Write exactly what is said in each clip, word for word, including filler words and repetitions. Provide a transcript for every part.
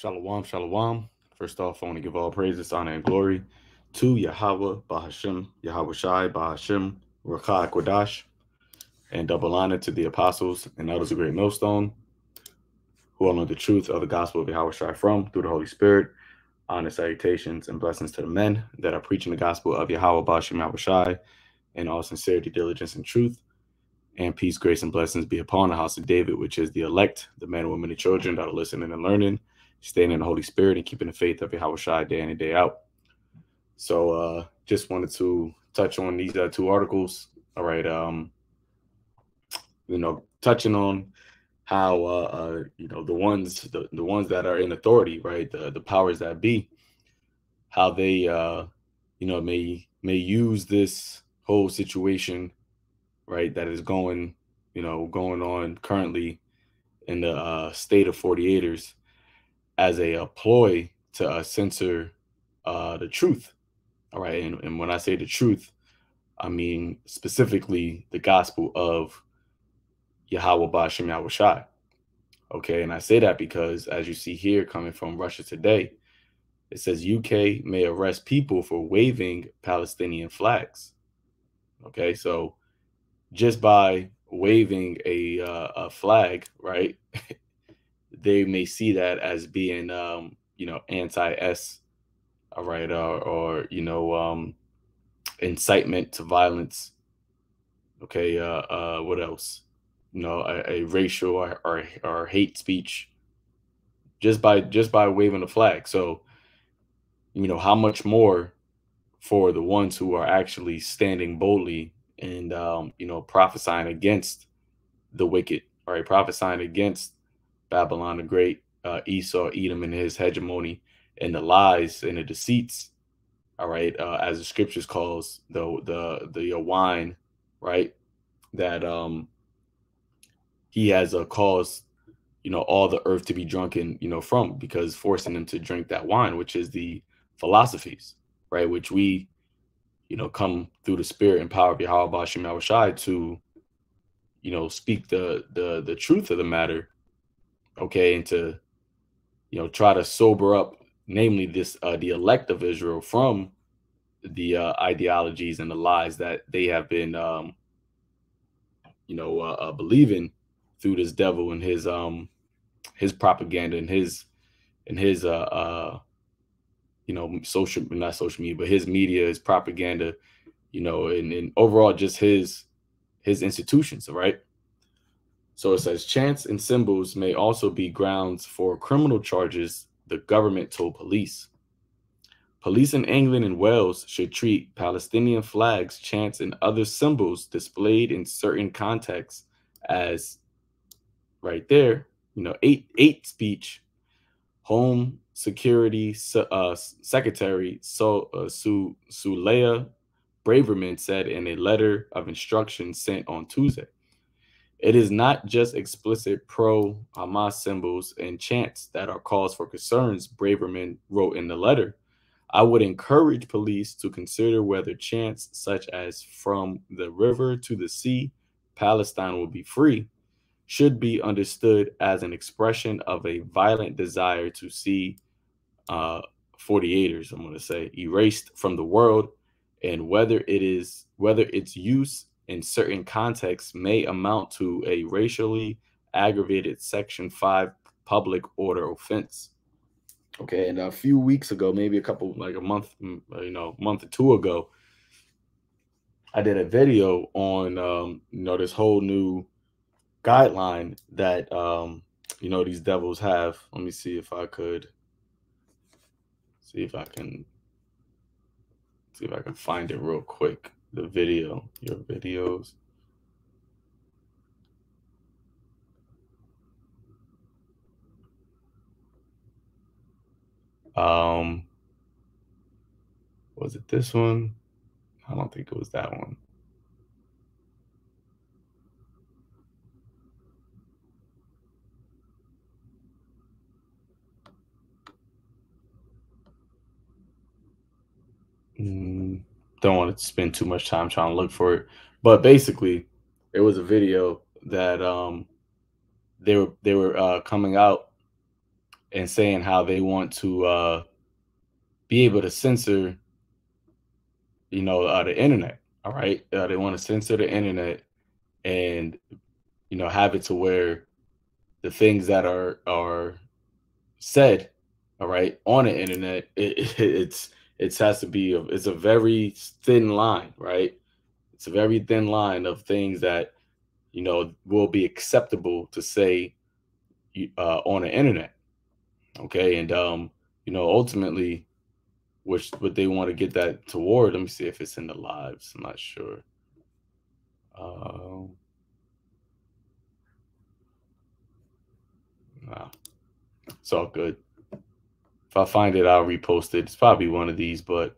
Shalom, shalom. First off, I want to give all praises, honor, and glory to Yahweh, Bahasham, Yahawashi, Bahasham, Racha Quadash, and double honor to the apostles and elders of Great Millstone, who all know the truth of the gospel of Yahawashi from, through the Holy Spirit. Honor, salutations, and blessings to the men that are preaching the gospel of Yahweh, Bahasham, Yahawashi, in all sincerity, diligence, and truth. And peace, grace, and blessings be upon the house of David, which is the elect, the men, women, and children that are listening and learning, staying in the Holy Spirit, and keeping the faith of Yahawashi day in and day out. So uh, just wanted to touch on these uh, two articles. All right. Um, you know, touching on how, uh, uh, you know, the ones the, the ones that are in authority, right, the, the powers that be, how they, uh, you know, may may use this whole situation, right, that is going, you know, going on currently in the uh, state of forty-eighters as a, a ploy to uh, censor uh, the truth. All right. And, and when I say the truth, I mean specifically the gospel of Yahweh Bahasham Yahawashi. Okay. And I say that because, as you see here, coming from Russia Today, it says U K may arrest people for waving Palestinian flags. Okay. So just by waving a, uh, a flag, right, they may see that as being, um, you know, anti-S, all right, or, or you know, um, incitement to violence. Okay, uh, uh, what else? You know, a, a racial or, or or hate speech, just by just by waving a flag. So, you know, how much more for the ones who are actually standing boldly and, um, you know, prophesying against the wicked, all right, prophesying against Babylon the Great, uh, Esau, Edom, and his hegemony, and the lies and the deceits, all right, uh, as the scriptures calls the the the wine, right, that um he has uh, caused, you know, all the earth to be drunken, you know, from, because forcing them to drink that wine, which is the philosophies, right, which we, you know, come through the spirit and power of Yahweh Bahasham Yahawashi to, you know, speak the the the truth of the matter, okay, and to, you know, try to sober up, namely this uh, the elect of Israel from the uh, ideologies and the lies that they have been, um, you know, uh, uh, believing through this devil and his um his propaganda and his and his uh, uh you know, social, not social media, but his media, his propaganda, you know, and, and overall just his his institutions, right? So it says chants and symbols may also be grounds for criminal charges, the government told police. Police in England and Wales should treat Palestinian flags, chants, and other symbols displayed in certain contexts as, right there, you know, eight, eight speech. Home Security uh, Secretary so, uh, Su Suella Braverman said in a letter of instruction sent on Tuesday. It is not just explicit pro-Hamas symbols and chants that are cause for concerns, Braverman wrote in the letter. I would encourage police to consider whether chants such as from the river to the sea, Palestine will be free, should be understood as an expression of a violent desire to see uh, forty-eighters, I'm going to say, erased from the world, and whether it is whether its use in certain contexts may amount to a racially aggravated Section five public order offense. Okay, and a few weeks ago, maybe a couple, like a month, you know, month or two ago, I did a video on, um, you know, this whole new guideline that, um, you know, these devils have. Let me see if I could, see if I can, see if I can find it real quick. The video, your videos. Um, was it this one? I don't think it was that one. Mm. Don't want to spend too much time trying to look for it, but basically it was a video that um they were they were uh coming out and saying how they want to uh, be able to censor, you know, uh, the internet. All right. Uh, they want to censor the internet and, you know, have it to where the things that are are said, all right, on the internet, it, it's it has to be a, it's a very thin line, right? It's a very thin line of things that, you know, will be acceptable to say uh, on the internet. Okay, and um, you know, ultimately, which what they want to get that toward. Let me see if it's in the lives. I'm not sure. Um, nah, it's all good. If I find it, I'll repost it. It's probably one of these, but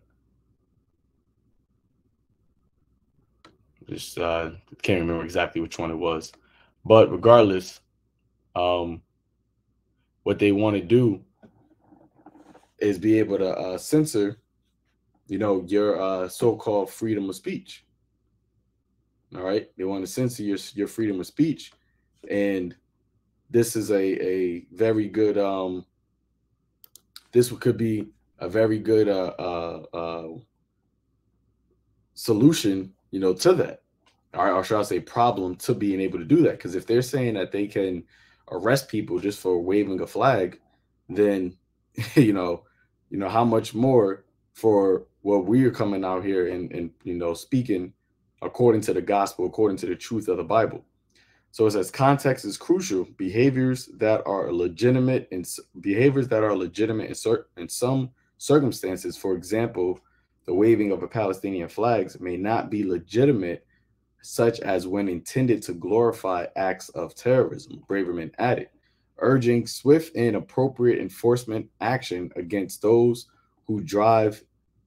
just uh, can't remember exactly which one it was. But regardless, um. what they want to do is be able to uh, censor, you know, your uh, so-called freedom of speech. All right. They want to censor your, your freedom of speech. And this is a, a very good, um, this could be a very good uh, uh, uh, solution, you know, to that. All right. Or should I say problem to being able to do that? Because if they're saying that they can arrest people just for waving a flag, then, you know, you know, how much more for what we are coming out here and, and, you know, speaking according to the gospel, according to the truth of the Bible. So it says context is crucial. Behaviors that are legitimate and behaviors that are legitimate in, cer in some circumstances, for example, the waving of a Palestinian flags may not be legitimate, such as when intended to glorify acts of terrorism, Braverman added, urging swift and appropriate enforcement action against those who drive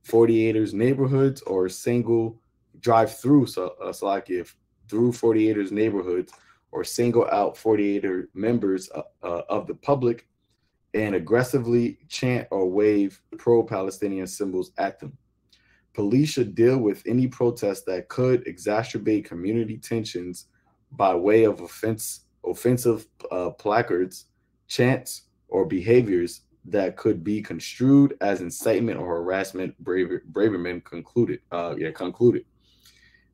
forty-eighters neighborhoods or single drive through, so uh, so like if through forty-eighters neighborhoods or single out forty-eighter members uh, uh, of the public and aggressively chant or wave pro-Palestinian symbols at them. Police should deal with any protest that could exacerbate community tensions by way of offense, offensive uh, placards, chants, or behaviors that could be construed as incitement or harassment, Braver, Braverman concluded. Uh, yeah, concluded.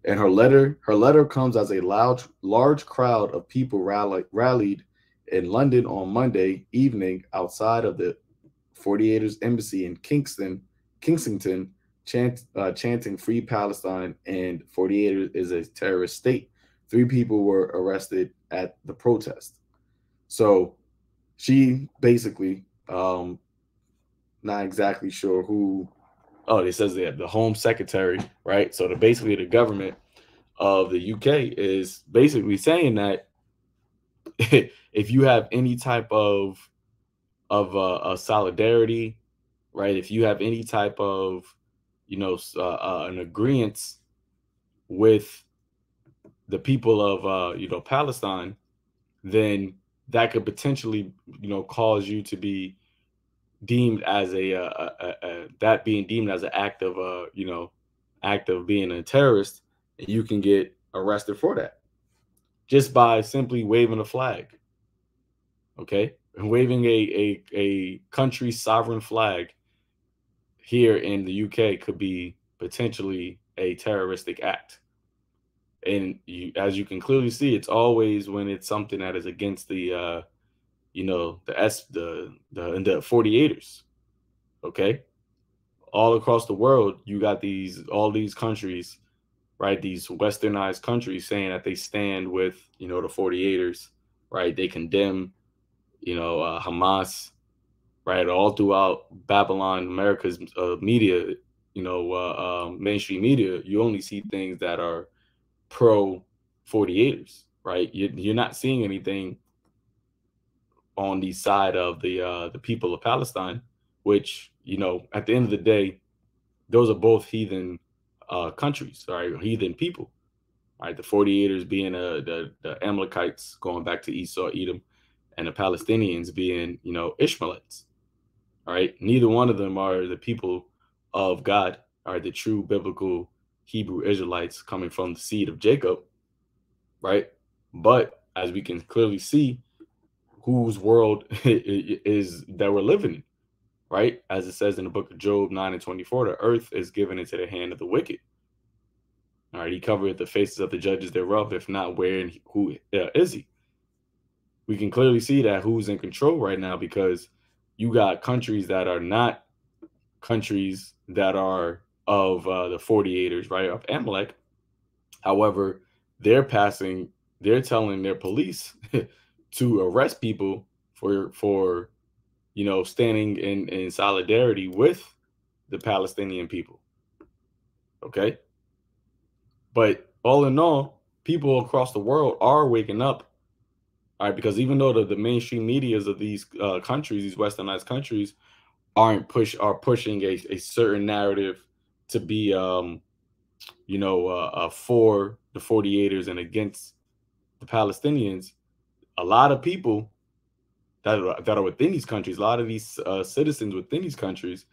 And her letter, her letter comes as a loud, large crowd of people rally, rallied in London on Monday evening outside of the forty-eighters embassy in Kingston, Kensington. Chant, uh, chanting Free Palestine and forty-eight is a terrorist state. Three people were arrested at the protest. So she basically, um, not exactly sure who, oh, it says that the Home Secretary, right? So the, basically the government of the U K is basically saying that if you have any type of, of uh, a solidarity, right? If you have any type of, you know, uh, uh, an agreement with the people of, uh, you know, Palestine, then that could potentially, you know, cause you to be deemed as a, uh, a, a, a that being deemed as an act of, uh, you know, act of being a terrorist, and you can get arrested for that just by simply waving a flag. Okay, waving a a, a country's sovereign flag here in the U K could be potentially a terroristic act. And you, as you can clearly see, it's always when it's something that is against the, uh, you know, the S, the, the, the forty-eighters. Okay. All across the world, you got these, all these countries, right? These westernized countries saying that they stand with, you know, the forty-eighters, right? They condemn, you know, uh, Hamas, right? All throughout Babylon, America's uh, media, you know, uh, uh, mainstream media, you only see things that are pro forty-eighters, right? You, you're not seeing anything on the side of the uh, the people of Palestine, which, you know, at the end of the day, those are both heathen uh, countries, right? Heathen people, right? The forty-eighters being uh, the, the Amalekites, going back to Esau, Edom, and the Palestinians being, you know, Ishmaelites. All right. Neither one of them are the people of God, are the true biblical Hebrew Israelites coming from the seed of Jacob. Right. But as we can clearly see, whose world is that we're living in, right? As it says in the book of Job nine and twenty-four, the earth is given into the hand of the wicked. All right, he covereth the faces of the judges thereof. If not, where and who uh, is he? We can clearly see that who's in control right now, because you got countries that are not countries that are of uh, the forty-eighters, right, of Amalek. However, they're passing, they're telling their police to arrest people for, for you know, standing in, in solidarity with the Palestinian people, okay? But all in all, people across the world are waking up, all right? Because even though the, the mainstream medias of these uh, countries, these westernized countries, aren't push are pushing a, a certain narrative to be, um, you know, uh, uh, for the forty-eighters and against the Palestinians, a lot of people that are, that are within these countries, a lot of these uh, citizens within these countries,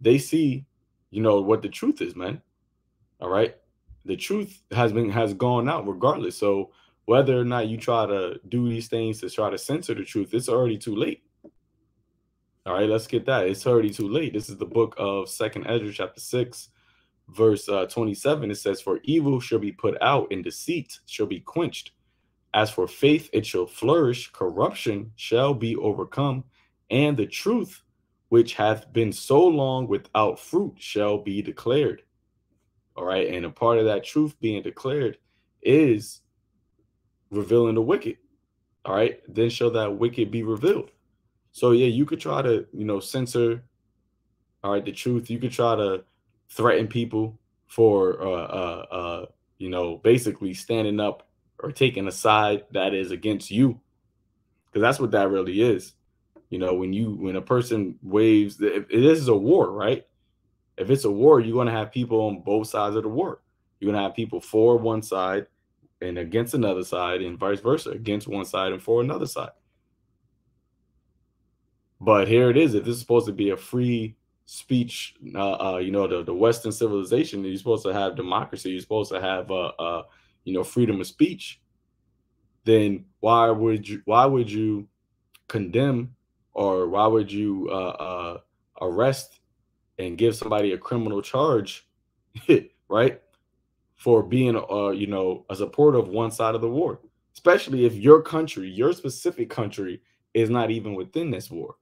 they see, you know, what the truth is, man. All right. The truth has been has gone out regardless. So whether or not you try to do these things to try to censor the truth, it's already too late. All right, let's get that. It's already too late. This is the book of Second Ezra, chapter six, verse uh, twenty-seven. It says, "For evil shall be put out, and deceit shall be quenched. As for faith, it shall flourish. Corruption shall be overcome, and the truth, which hath been so long without fruit, shall be declared." All right, and a part of that truth being declared is revealing the wicked. All right, then shall that wicked be revealed. So yeah, you could try to, you know, censor, all right, the truth. You could try to threaten people for, uh, uh, uh, you know, basically standing up or taking a side that is against you, because that's what that really is. You know, when you when a person waves, this is a war, right? If it's a war, you're going to have people on both sides of the war. You're going to have people for one side and against another side, and vice versa, against one side and for another side. But here it is. If this is supposed to be a free speech, uh, uh, you know, the, the Western civilization, you're supposed to have democracy, you're supposed to have, uh, uh, you know, freedom of speech, then why would you, why would you condemn, or why would you uh, uh, arrest and give somebody a criminal charge, right, for being, uh, you know, a supporter of one side of the war, especially if your country, your specific country, is not even within this war?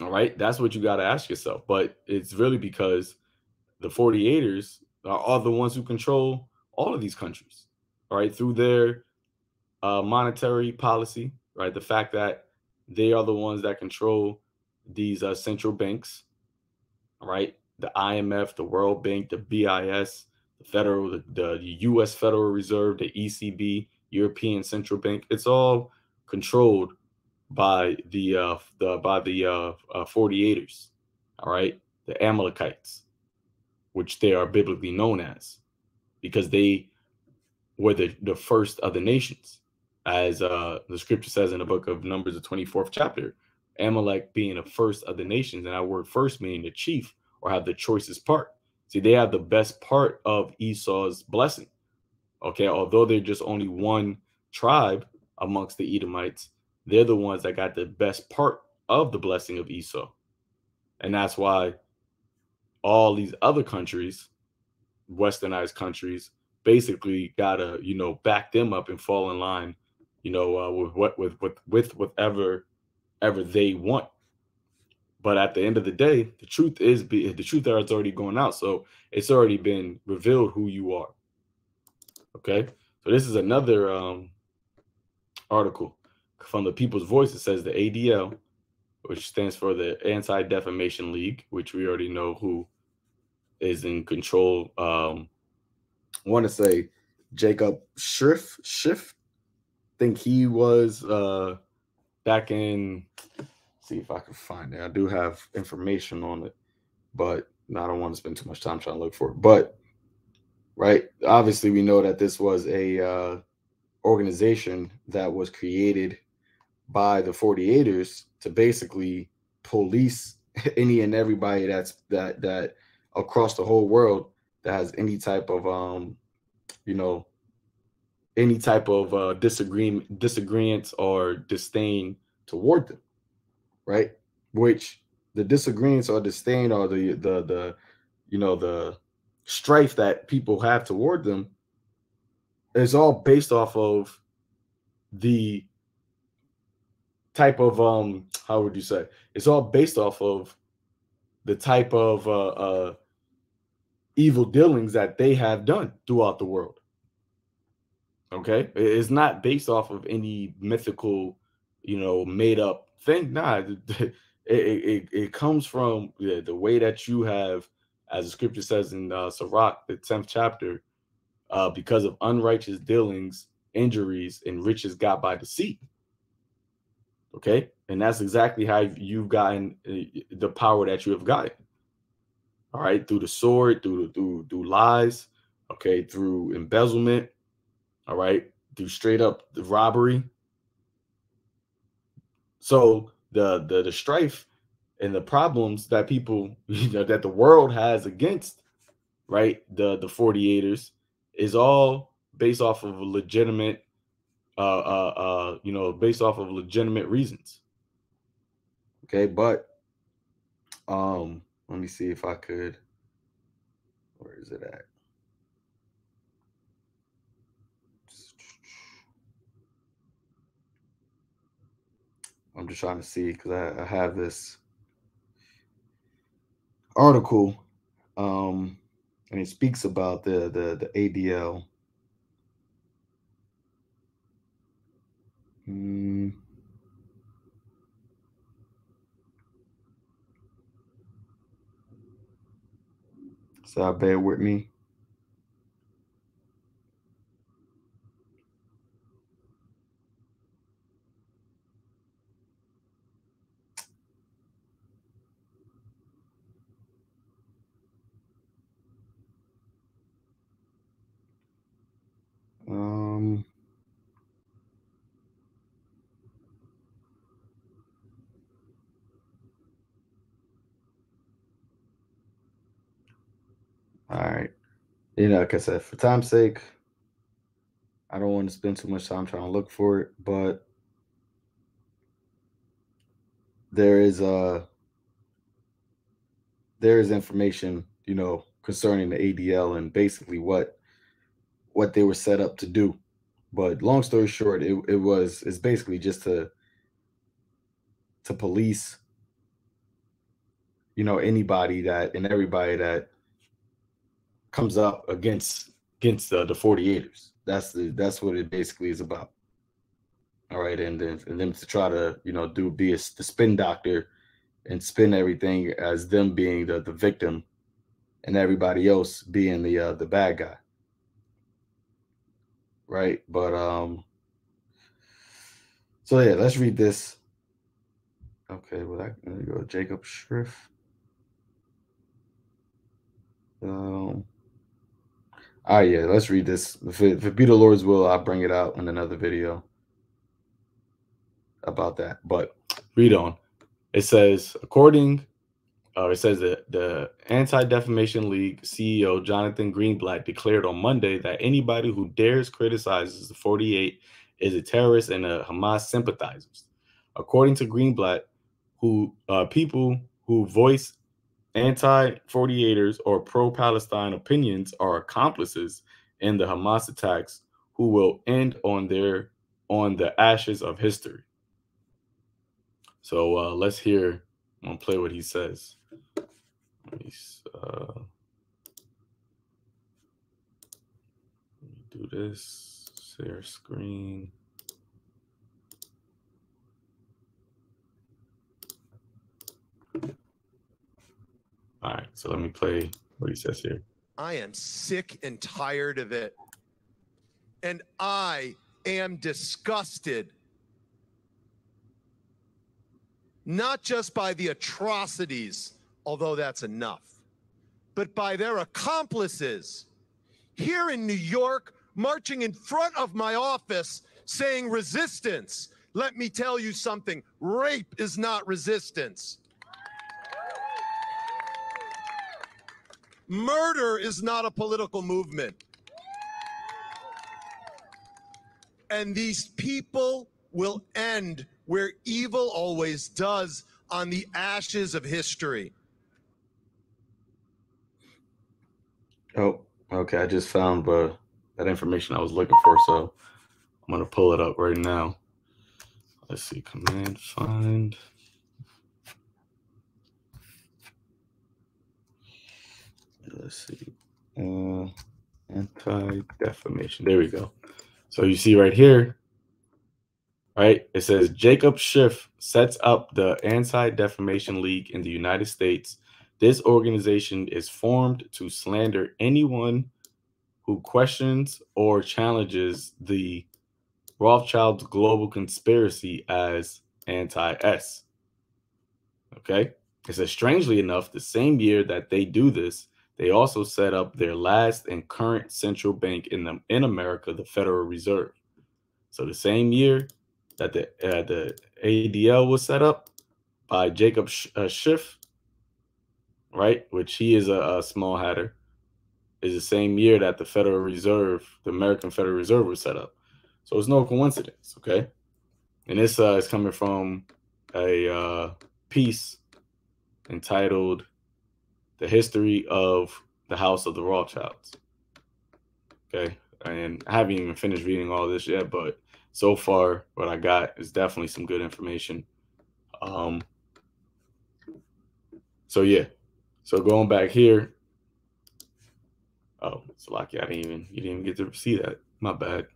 All right, that's what you got to ask yourself. But it's really because the forty-eighters are all the ones who control all of these countries, all right, through their uh, monetary policy, right? The fact that they are the ones that control these uh, central banks, right? The I M F, the World Bank, the B I S, the Federal, the, the U S Federal Reserve, the E C B, European Central Bank. It's all controlled by the uh, the by the uh, uh, forty-eighters, all right? The Amalekites, which they are biblically known as, because they were the, the first of the nations, as uh, the scripture says in the book of Numbers, the twenty-fourth chapter. Amalek being the first of the nations, and our word first meaning the chief, or have the choicest part. See, they have the best part of Esau's blessing. Okay, although they're just only one tribe amongst the Edomites, they're the ones that got the best part of the blessing of Esau. And that's why all these other countries, westernized countries, basically gotta, you know, back them up and fall in line, you know, uh, with what with with with whatever ever they want. But at the end of the day, the truth is be the truth that's already going out, so it's already been revealed who you are. Okay, so this is another um article from the People's Voice. It says the A D L, which stands for the Anti-Defamation League, which we already know who is in control. um I want to say Jacob Schiff Schiff I think he was uh back in, see if I can find it. I do have information on it, but I don't want to spend too much time trying to look for it. But, right, obviously we know that this was a uh, organization that was created by the forty-eighters to basically police any and everybody that's that that across the whole world that has any type of, um, you know, any type of uh, disagreement, disagreements or disdain toward them, right? Which the disagreements or disdain or the the the you know the strife that people have toward them is all based off of the type of um how would you say it's all based off of the type of uh, uh, evil dealings that they have done throughout the world. Okay, it's not based off of any mythical, you know, made up thing. Nah, it it, it comes from the, the way that you have, as the scripture says in uh, Sirach, the tenth chapter, uh, because of unrighteous dealings, injuries, and riches got by deceit. Okay, and that's exactly how you've gotten the power that you have gotten. All right, through the sword, through through through lies. Okay, through embezzlement. All right, through straight up robbery. So the, the the strife and the problems that people, you know, that the world has against, right, the the forty-eighters is all based off of legitimate, uh, uh, uh, you know, based off of legitimate reasons. Okay, but um, let me see if I could. Where is it at? I'm just trying to see because I, I have this article, um, and it speaks about the the, the A D L. Mm. So bear with me. Um, all right, you know, like I said, for time's sake, I don't want to spend too much time trying to look for it, but there is a there is information, you know, concerning the A D L and basically what what they were set up to do. But long story short, it, it was it's basically just to to police, you know, anybody that and everybody that comes up against against uh, the forty-eighters. That's the that's what it basically is about. All right, and then and them to try to, you know, do be a the spin doctor and spin everything as them being the, the victim and everybody else being the uh, the bad guy. Right, but um so yeah, let's read this. Okay, well, I there you go, Jacob Schiff. Um ah yeah, let's read this. If it, if it be the Lord's will, I'll bring it out in another video about that. But read on. It says, according uh it says that the Anti-Defamation League C E O Jonathan Greenblatt declared on Monday that anybody who dares criticize the forty-eight is a terrorist and a Hamas sympathizer. According to Greenblatt, who uh, people who voice anti forty-eighters or pro-Palestine opinions are accomplices in the Hamas attacks, who will end on their on the ashes of history. So uh, let's hear. I'm gonna play what he says. He's, uh, let me do this. Share screen. All right, so let me play what he says here. I am sick and tired of it. And I am disgusted. Not just by the atrocities, although that's enough, but by their accomplices here in New York, marching in front of my office saying resistance. Let me tell you something, rape is not resistance. Murder is not a political movement. And these people will end where evil always does, on the ashes of history. Oh, okay. I just found uh, that information I was looking for, so I'm going to pull it up right now. Let's see. Command find. Let's see. Uh, Anti-Defamation. There we go. So you see right here, right? It says Jacob Schiff sets up the Anti-Defamation League in the United States. This organization is formed to slander anyone who questions or challenges the Rothschild's global conspiracy as anti-S. Okay? It says, strangely enough, the same year that they do this, they also set up their last and current central bank in the, in America, the Federal Reserve. So the same year that the uh, the A D L was set up by Jacob Sh uh, Schiff, right, which he is a, a small hatter, is the same year that the Federal Reserve, the American Federal Reserve, was set up. So it's no coincidence, okay? And this uh, is coming from a uh, piece entitled The History of the House of the Rothschilds. Okay, and I haven't even finished reading all this yet, but so far what I got is definitely some good information. Um, so yeah, so going back here. Oh, it's lucky I didn't even you didn't even get to see that. My bad.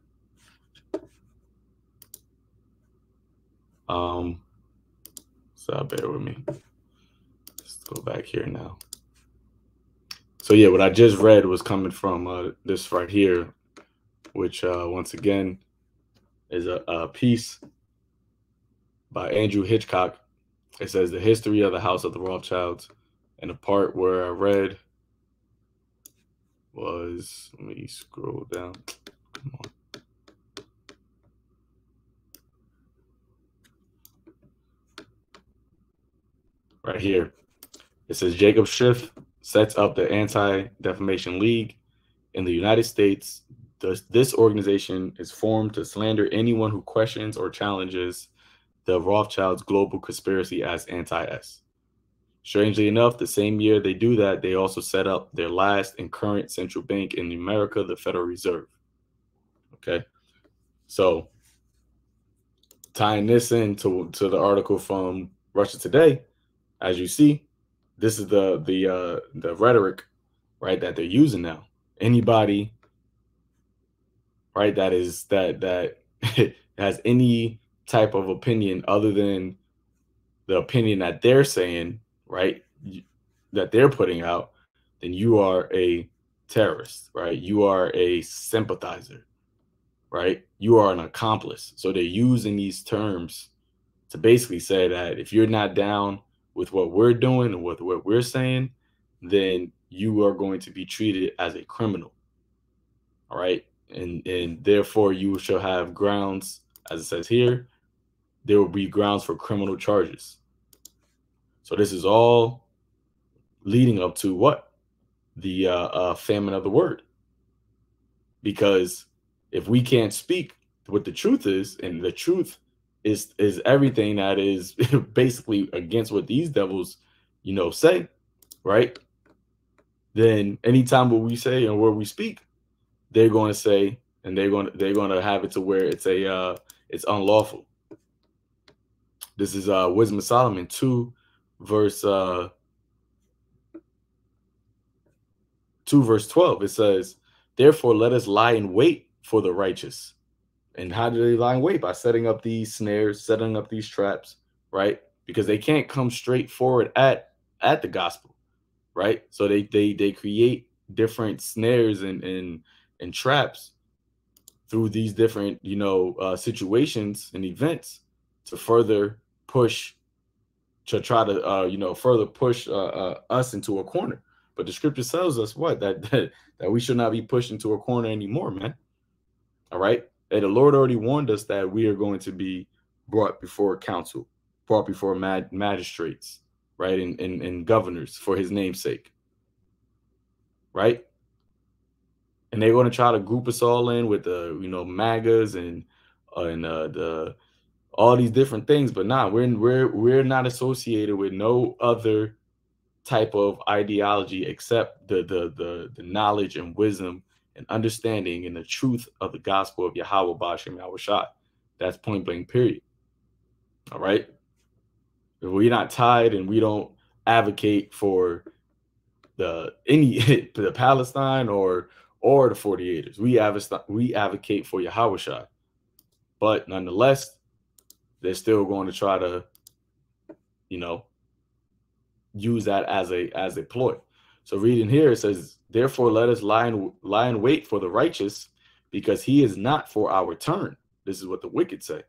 Um, so bear with me. Let's go back here now. So yeah, what I just read was coming from uh, this right here, which uh, once again is a, a piece by Andrew Hitchcock. It says the history of the House of the Rothschilds, and the part where I read was, let me scroll down. Come on. Right here. It says Jacob Schiff sets up the Anti-Defamation League in the United States. This, this organization is formed to slander anyone who questions or challenges the Rothschilds' global conspiracy as anti-S. Strangely enough, the same year they do that, they also set up their last and current central bank in America, the Federal Reserve. Okay, so tying this into to the article from Russia Today, as you see, this is the the uh, the rhetoric, right, that they're using now. Anybody, right, that is that that has any type of opinion other than the opinion that they're saying, right, that they're putting out, then you are a terrorist, right? You are a sympathizer, right? You are an accomplice. So they're using these terms to basically say that if you're not down with what we're doing and with what we're saying, then you are going to be treated as a criminal. All right. And and therefore you shall have grounds, as it says here, there will be grounds for criminal charges. So this is all leading up to what? The uh, uh, famine of the word. Because if we can't speak what the truth is, and the truth is is everything that is basically against what these devils, you know, say, right? Then anytime what we say and where we speak, they're going to say, and they're going to they're going to have it to where it's a uh, it's unlawful. This is uh, Wisdom of Solomon two, verse uh, two, verse twelve. It says, "Therefore, let us lie in wait for the righteous." And how do they lie in wait? By setting up these snares, setting up these traps, right? Because they can't come straight forward at at the gospel, right? So they they they create different snares and and and traps through these different, you know, uh, situations and events to further push, to try to uh, you know, further push uh, uh, us into a corner. But the scripture tells us what that, that that we should not be pushed into a corner anymore, man. All right. And the Lord already warned us that we are going to be brought before council, brought before mad magistrates, right, and, and, and governors for his name's sake, right? And they're going to try to group us all in with the, you know, MAGAs and and uh, the all these different things, but nah, we're we're we're not associated with no other type of ideology except the the the, the knowledge and wisdom and understanding and the truth of the gospel of Yahweh Bahasham Yahawashi. That's point blank period. All right. If we're not tied and we don't advocate for the any the Palestine or or the forty-eighters. We advocate we advocate for Yahawashi. But nonetheless, they're still going to try to, you know, use that as a as a ploy. So reading here, it says, therefore, let us lie in, lie in wait for the righteous, because he is not for our turn. This is what the wicked say.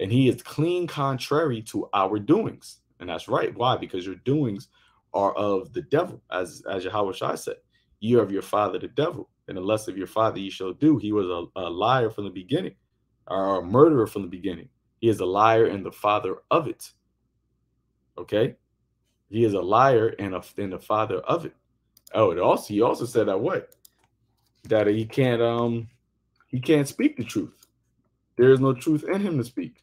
And he is clean contrary to our doings. And that's right. Why? Because your doings are of the devil, as, as Yahawashi said. You are of your father, the devil. And the lust of your father ye shall do. He was a, a liar from the beginning, or a murderer from the beginning. He is a liar and the father of it. Okay? He is a liar and, a, and the father of it. Oh, it also he also said that what? That he can't um he can't speak the truth. There is no truth in him to speak.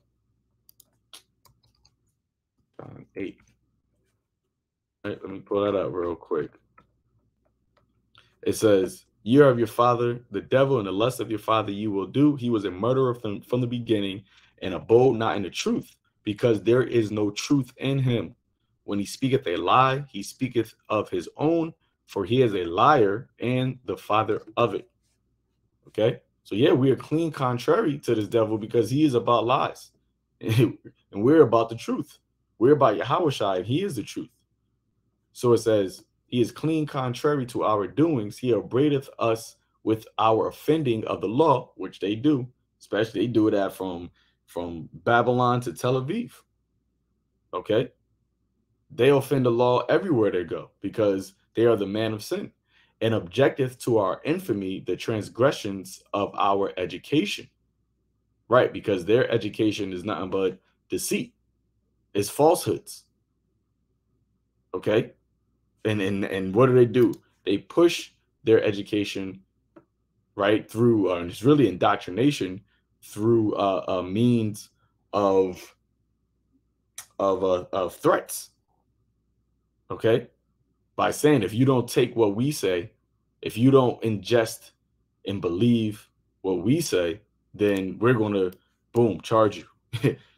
John eight. All right, let me pull that up real quick. It says, "You are of your father, the devil, and the lust of your father you will do. He was a murderer from, from the beginning, and abode not in the truth, because there is no truth in him. When he speaketh a lie, he speaketh of his own, for he is a liar and the father of it." Okay, so yeah, we are clean contrary to this devil, because he is about lies, and we're about the truth. We're about Yahawashi, and he is the truth. So it says, he is clean contrary to our doings. He upbraideth us with our offending of the law, which they do, especially they do that from, from Babylon to Tel Aviv. Okay, they offend the law everywhere they go, because they are the man of sin, and objecteth to our infamy the transgressions of our education. Right, because their education is nothing but deceit. It's falsehoods. Okay? And, and, and what do they do? They push their education, right, through, uh, it's really indoctrination, through uh, a means of, of, uh, of threats. Okay? By saying, if you don't take what we say, if you don't ingest and believe what we say, then we're going to, boom, charge you.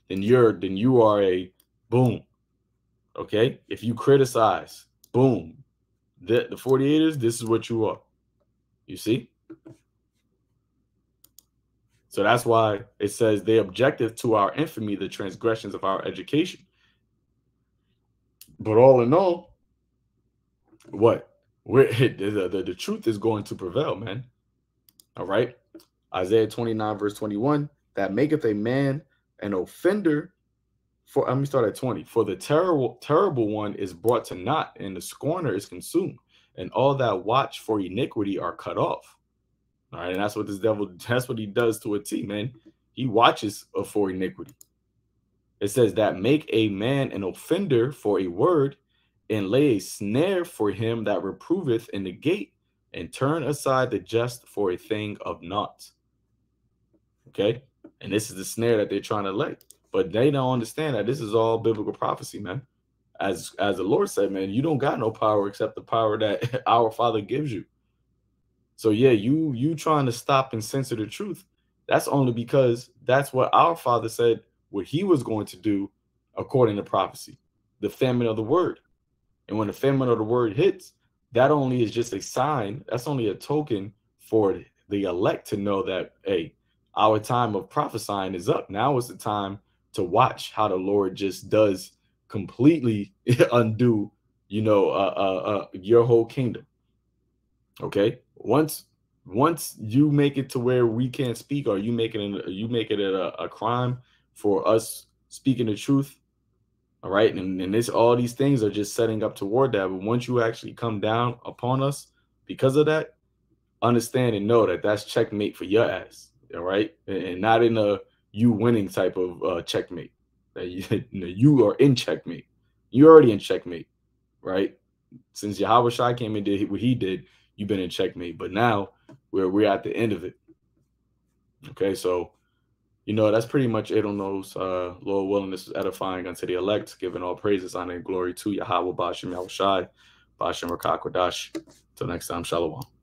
then you're, then you are a, boom. Okay? If you criticize, boom. The, the forty-eighters, this is what you are. You see? So that's why it says they objected to our infamy, the transgressions of our education. But all in all, what we're the, the, the truth is going to prevail, man. All right, Isaiah twenty-nine verse twenty-one, that maketh a man an offender. For let me start at twenty. For the terrible terrible one is brought to naught, and the scorner is consumed, and all that watch for iniquity are cut off. All right, and that's what this devil, that's what he does to a T, man. He watches for iniquity. It says that make a man an offender for a word, and lay a snare for him that reproveth in the gate, and turn aside the just for a thing of naught. Okay? And this is the snare that they're trying to lay. But they don't understand that this is all biblical prophecy, man. As, as the Lord said, man, you don't got no power except the power that our Father gives you. So, yeah, you, you trying to stop and censor the truth, that's only because that's what our Father said, what he was going to do according to prophecy, the famine of the word. And when the famine of the word hits, that only is just a sign. That's only a token for the elect to know that, hey, our time of prophesying is up. Now is the time to watch how the Lord just does completely undo, you know, uh, uh, uh, your whole kingdom. Okay, once once you make it to where we can't speak, or you make it an, you make it a, a crime for us speaking the truth. All right, and, and this, all these things are just setting up toward that. But once you actually come down upon us because of that, understand and know that that's checkmate for your ass. All right, and, and not in a you winning type of uh, checkmate. That you, you, know, you are in checkmate. You're already in checkmate, right? Since Yahawashi came and did what he did, you've been in checkmate. But now we're we're at the end of it. Okay, so. you know, that's pretty much it on those uh, loyal willingness is edifying unto the elect, giving all praises, honor, and glory to Yahawashi, Bahasham, Yahawashi, Bahasham, Racha Quadash. Till next time, shalom.